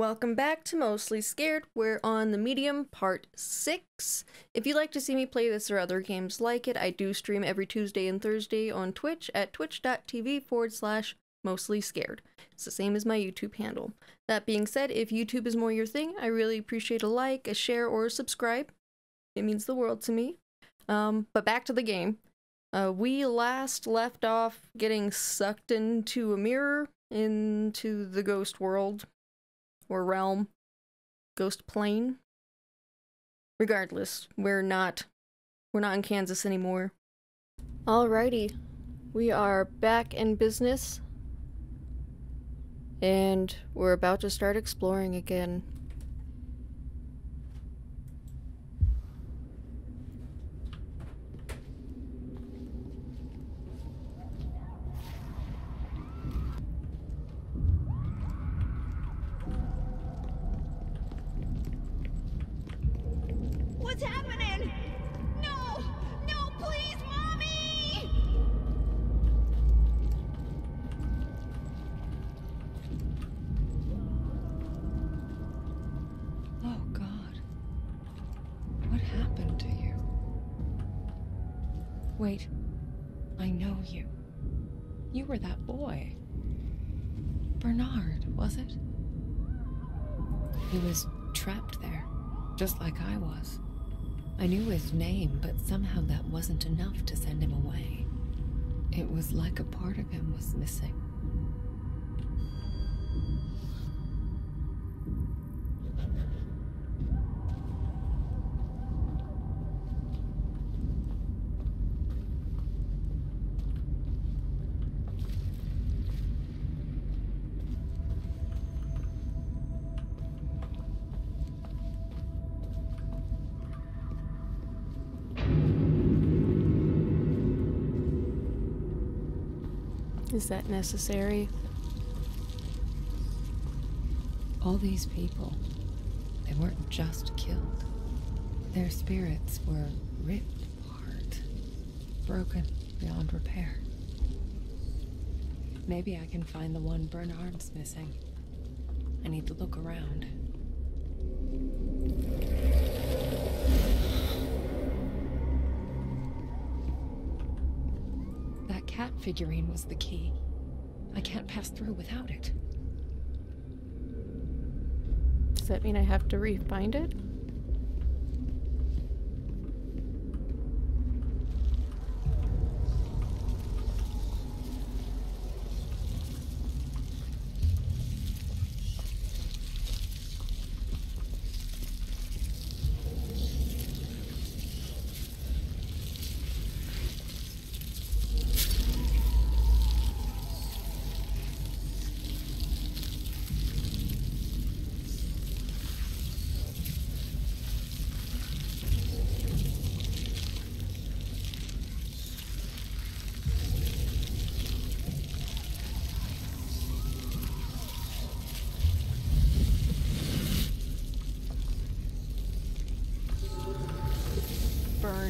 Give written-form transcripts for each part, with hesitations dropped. Welcome back to Mostly Scared. We're on The Medium Part 6. If you'd like to see me play this or other games like it, I do stream every Tuesday and Thursday on Twitch at twitch.tv/MostlyScared. It's the same as my YouTube handle. That being said, if YouTube is more your thing, I really appreciate a like, a share, or a subscribe. It means the world to me. But back to the game. We last left off getting sucked into a mirror into the ghost world. Or realm. Ghost plane. Regardless, we're not in Kansas anymore. Alrighty. We are back in business. And we're about to start exploring again. Wait, I know you. You were that boy. Bernard, was it? He was trapped there, just like I was. I knew his name, but somehow that wasn't enough to send him away. It was like a part of him was missing. Is that necessary? All these people, they weren't just killed. Their spirits were ripped apart, broken beyond repair. Maybe I can find the one Bernard's missing. I need to look around. That figurine was the key. I can't pass through without it. Does that mean I have to re-find it?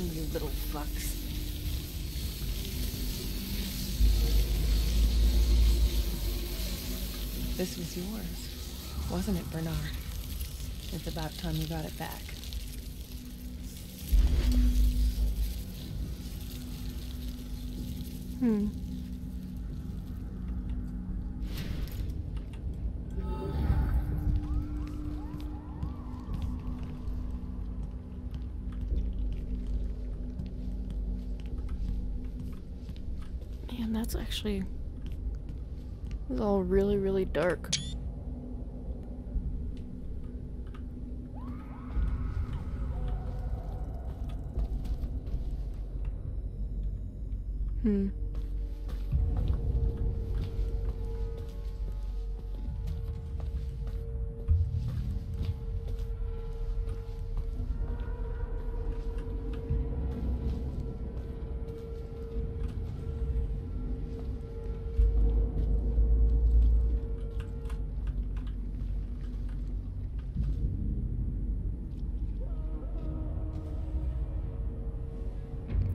You little fucks. This was yours, wasn't it, Bernard? It's about time you got it back. That's actually, it's all really, really dark.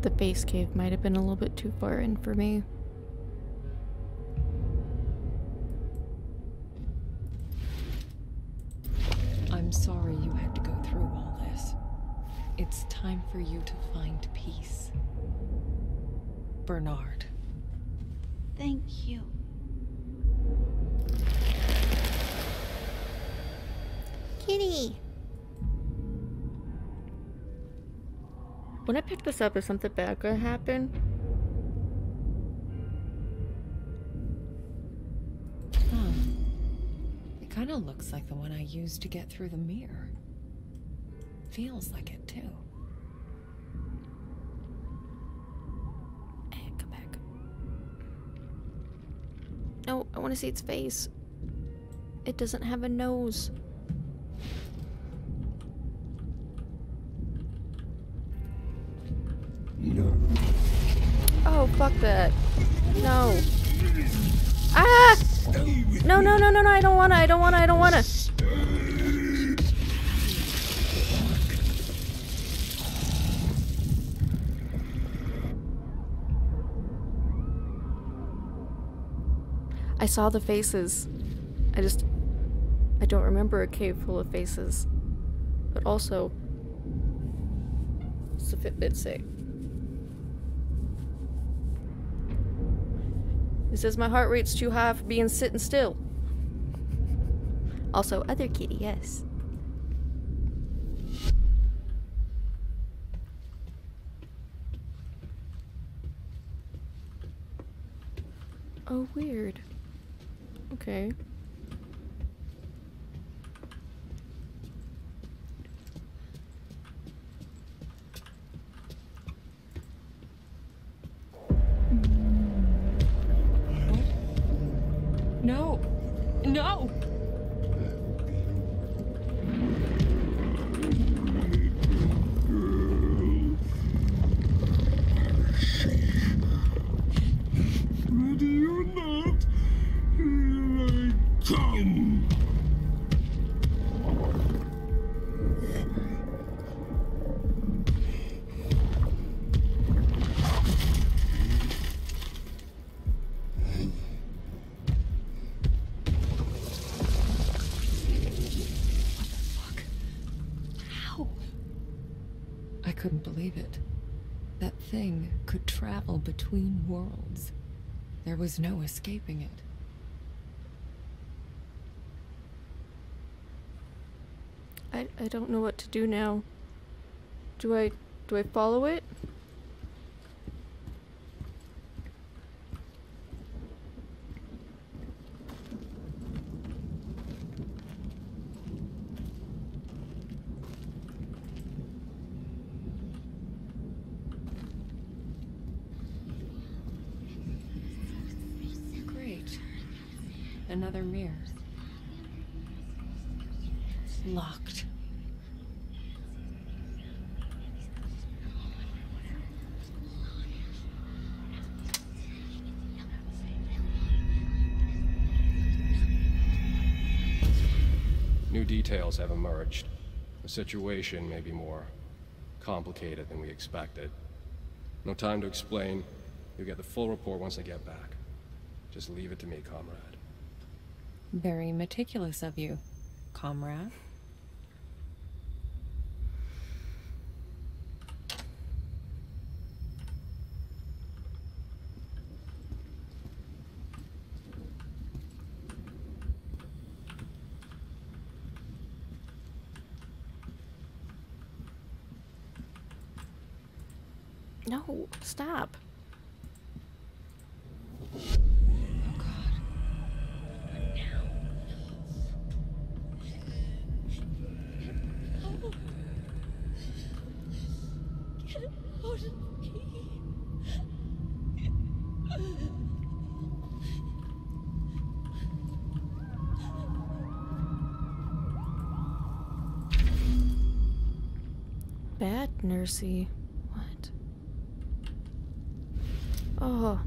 The base cave might have been a little bit too far in for me. sorry you had to go through all this. It's time for you to find peace. Bernard. Thank you. Kitty! When I pick this up, is something bad gonna happen? Huh. It kinda looks like the one I used to get through the mirror. Feels like it, too. Hey, come back. No, I wanna see its face. It doesn't have a nose. No. Oh, fuck that. No. Ah! No, no, no, no, no, I don't wanna. I saw the faces. I don't remember a cave full of faces. But also, what's the Fitbit say? It says my heart rate's too high for being sitting still. Also, other kitty, yes. Oh, weird. Okay. No. No! Do you not hear I come? Could travel between worlds. There was no escaping it. I don't know what to do now. Do I follow it? Another mirror. Locked. New details have emerged. The situation may be more complicated than we expected. No time to explain. You'll get the full report once I get back. Just leave it to me, comrade. Very meticulous of you, comrade. No, stop. Bad nursey. What? Oh.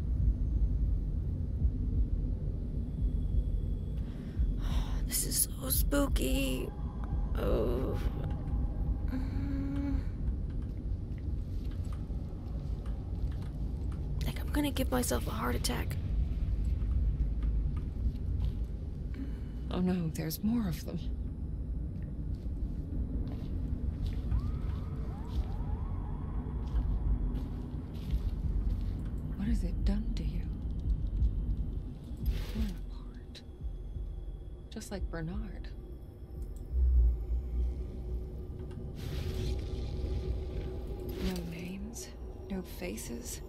Oh, this is so spooky. Oh. Like I'm gonna give myself a heart attack. Oh no, there's more of them. What has it done to you? Torn apart. Just like Bernard. No names, no faces,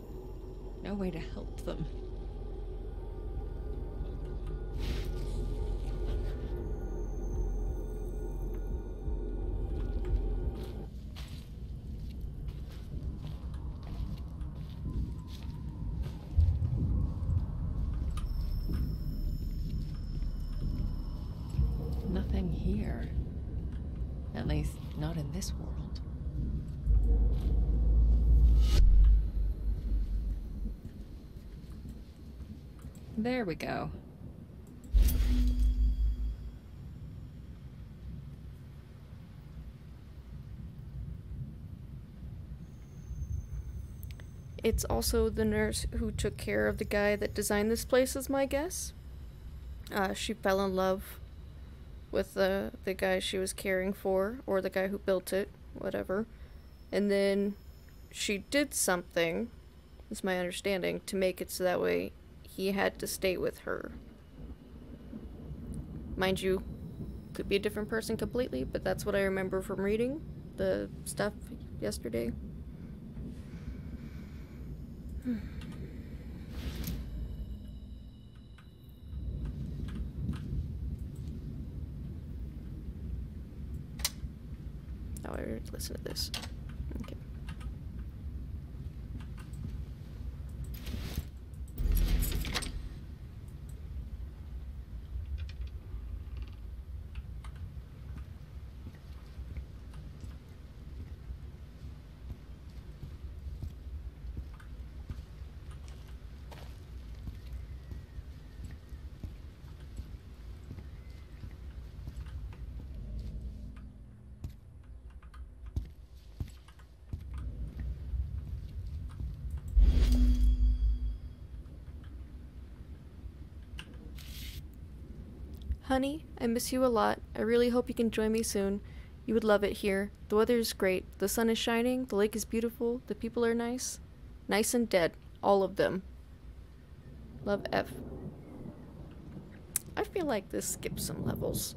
no way to help them. Nothing here. At least, not in this world. There we go. It's also the nurse who took care of the guy that designed this place, is my guess. She fell in love with the guy she was caring for, or the guy who built it, whatever. And then she did something, is my understanding, to make it so that way he had to stay with her. Mind you, could be a different person completely, but that's what I remember from reading the stuff yesterday. Oh, I already listened to this. Okay. Honey, I miss you a lot. I really hope you can join me soon. You would love it here. The weather is great. The sun is shining. The lake is beautiful. The people are nice. Nice and dead. All of them. Love, F. I feel like this skips some levels.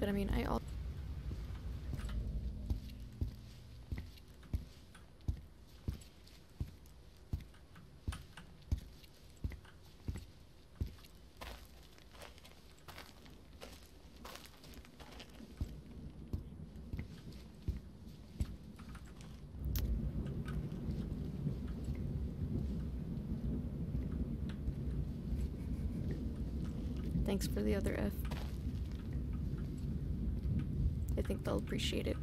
But I mean, I also... Thanks for the other F. I think they'll appreciate it.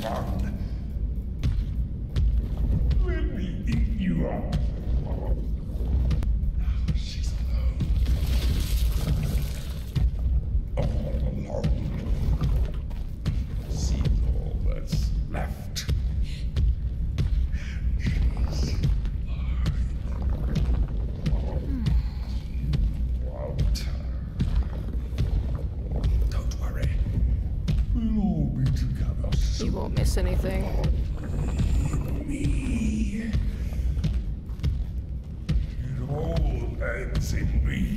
found. Let me eat you up. She's alone. All alone. See all that's left. She's mine. Walter. Don't worry. We'll all be together. You won't miss anything. Me. It all ends in me.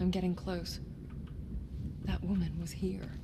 I'm getting close. That woman was here.